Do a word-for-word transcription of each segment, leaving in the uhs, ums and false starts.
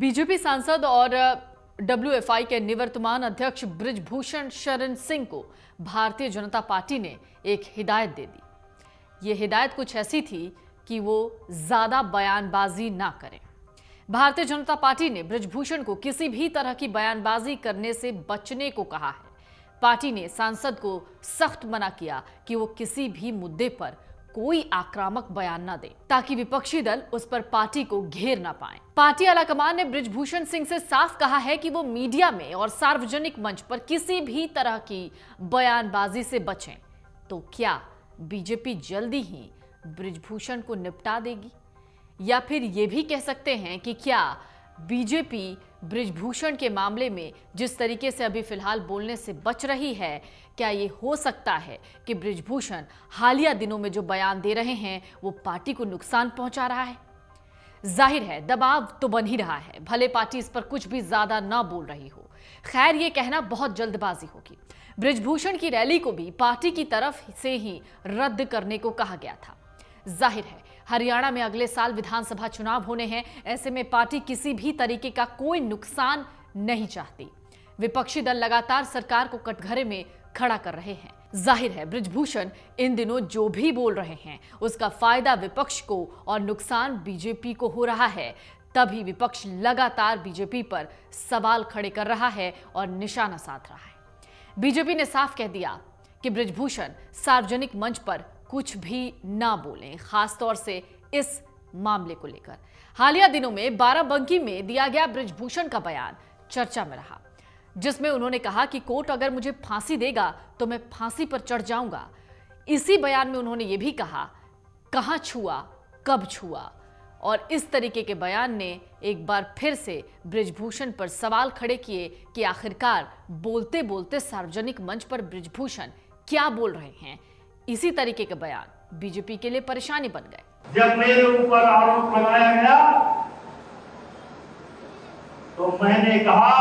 BJP सांसद और WFI के निवर्तमान अध्यक्ष बृजभूषण शरण सिंह को भारतीय जनता पार्टी ने एक हिदायत दे दी। ये हिदायत कुछ ऐसी थी कि वो ज्यादा बयानबाजी ना करें। भारतीय जनता पार्टी ने बृजभूषण को किसी भी तरह की बयानबाजी करने से बचने को कहा है। पार्टी ने सांसद को सख्त मना किया कि वो किसी भी मुद्दे पर कोई आक्रामक बयान न दे, ताकि विपक्षी दल उस पर पार्टी को घेर ना पाए। पार्टी आलाकमान ने बृजभूषण सिंह से साफ कहा है कि वो मीडिया में और सार्वजनिक मंच पर किसी भी तरह की बयानबाजी से बचें। तो क्या बीजेपी जल्दी ही बृजभूषण को निपटा देगी? या फिर ये भी कह सकते हैं कि क्या बीजेपी बृजभूषण के मामले में जिस तरीके से अभी फिलहाल बोलने से बच रही है, क्या ये हो सकता है कि बृजभूषण हालिया दिनों में जो बयान दे रहे हैं वो पार्टी को नुकसान पहुंचा रहा है? जाहिर है दबाव तो बन ही रहा है, भले पार्टी इस पर कुछ भी ज्यादा ना बोल रही हो। खैर, ये कहना बहुत जल्दबाजी होगी। बृजभूषण की रैली को भी पार्टी की तरफ से ही रद्द करने को कहा गया था। जाहिर है हरियाणा में अगले साल विधानसभा चुनाव होने हैं, ऐसे में पार्टी किसी भी तरीके का कोई नुकसान नहीं चाहती। विपक्षी दल लगातार सरकार को कटघरे में खड़ा कर रहे हैं। जाहिर है बृजभूषण इन दिनों जो भी बोल रहे हैं उसका फायदा विपक्ष को और नुकसान बीजेपी को हो रहा है, तभी विपक्ष लगातार बीजेपी पर सवाल खड़े कर रहा है और निशाना साध रहा है। बीजेपी ने साफ कह दिया कि बृजभूषण सार्वजनिक मंच पर कुछ भी ना बोलें, खासतौर से इस मामले को लेकर। हालिया दिनों में बाराबंकी में दिया गया बृजभूषण का बयान चर्चा में रहा, जिसमें उन्होंने कहा कि कोर्ट अगर मुझे फांसी देगा तो मैं फांसी पर चढ़ जाऊंगा। इसी बयान में उन्होंने ये भी कहा, कहां छुआ कब छुआ। और इस तरीके के बयान ने एक बार फिर से बृजभूषण पर सवाल खड़े किए कि आखिरकार बोलते बोलते सार्वजनिक मंच पर बृजभूषण क्या बोल रहे हैं। इसी तरीके के बयान बीजेपी के लिए परेशानी बन गए। जब मेरे ऊपर आरोप लगाया गया तो मैंने कहा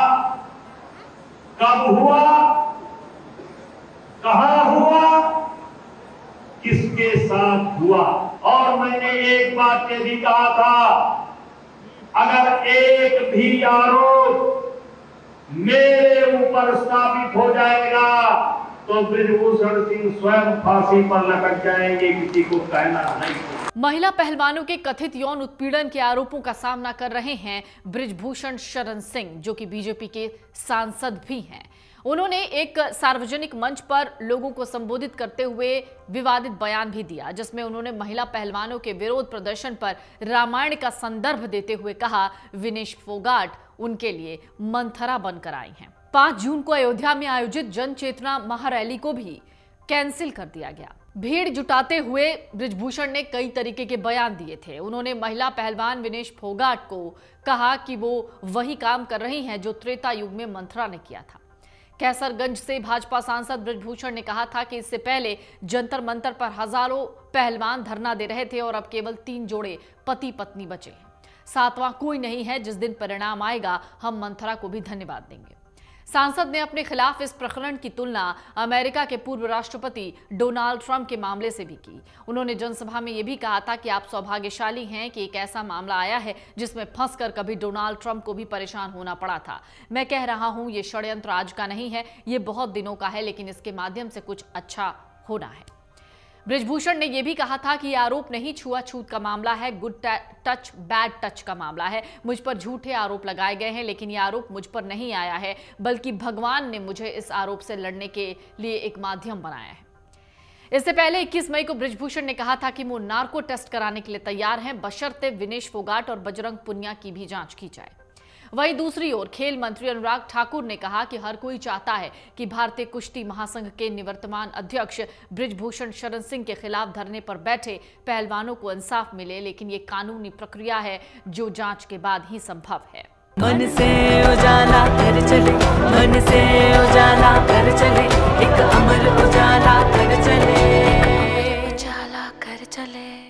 कब हुआ, कहां हुआ, किसके साथ हुआ। और मैंने एक बात ये भी कहा था, अगर एक भी आरोप मेरे ऊपर स्थापित हो जाएगा तो बृजभूषण सिंह स्वयं फांसी पर लटक जाएंगे, किसी को कहना नहीं। महिला पहलवानों के कथित यौन उत्पीड़न के आरोपों का सामना कर रहे हैं बृजभूषण शरण सिंह, जो कि बीजेपी के सांसद भी हैं। उन्होंने एक सार्वजनिक मंच पर लोगों को संबोधित करते हुए विवादित बयान भी दिया, जिसमें उन्होंने महिला पहलवानों के विरोध प्रदर्शन पर रामायण का संदर्भ देते हुए कहा विनेश फोगाट उनके लिए मंथरा बनकर आई हैं। पांच जून को अयोध्या में आयोजित जन चेतना महारैली को भी कैंसिल कर दिया गया। भीड़ जुटाते हुए बृजभूषण ने कई तरीके के बयान दिए थे। उन्होंने महिला पहलवान विनेश फोगाट को कहा कि वो वही काम कर रही हैं जो त्रेता युग में मंथरा ने किया था। कैसरगंज से भाजपा सांसद बृजभूषण ने कहा था कि इससे पहले जंतर मंतर पर हजारों पहलवान धरना दे रहे थे और अब केवल तीन जोड़े पति पत्नी बचे हैं। सातवां कोई नहीं है, जिस दिन परिणाम आएगा हम मंथरा को भी धन्यवाद देंगे। सांसद ने अपने खिलाफ इस प्रकरण की तुलना अमेरिका के पूर्व राष्ट्रपति डोनाल्ड ट्रंप के मामले से भी की। उन्होंने जनसभा में यह भी कहा था कि आप सौभाग्यशाली हैं कि एक ऐसा मामला आया है जिसमें फंसकर कभी डोनाल्ड ट्रंप को भी परेशान होना पड़ा था। मैं कह रहा हूं ये षड्यंत्र आज का नहीं है, ये बहुत दिनों का है, लेकिन इसके माध्यम से कुछ अच्छा होना है। बृजभूषण ने यह भी कहा था कि यह आरोप नहीं छुआछूत का मामला है, गुड टच बैड टच का मामला है। मुझ पर झूठे आरोप लगाए गए हैं, लेकिन यह आरोप मुझ पर नहीं आया है, बल्कि भगवान ने मुझे इस आरोप से लड़ने के लिए एक माध्यम बनाया है। इससे पहले इक्कीस मई को बृजभूषण ने कहा था कि वो नार्को टेस्ट कराने के लिए तैयार हैं, बशर्ते विनेश फोगाट और बजरंग पुनिया की भी जांच की जाए। वहीं दूसरी ओर खेल मंत्री अनुराग ठाकुर ने कहा कि हर कोई चाहता है कि भारतीय कुश्ती महासंघ के निवर्तमान अध्यक्ष बृजभूषण शरण सिंह के खिलाफ धरने पर बैठे पहलवानों को इंसाफ मिले, लेकिन ये कानूनी प्रक्रिया है जो जांच के बाद ही संभव है। मन से उजाला कर चले, मन से उजाला कर चले, एक अमर उजाला कर चले, उजाला कर चले।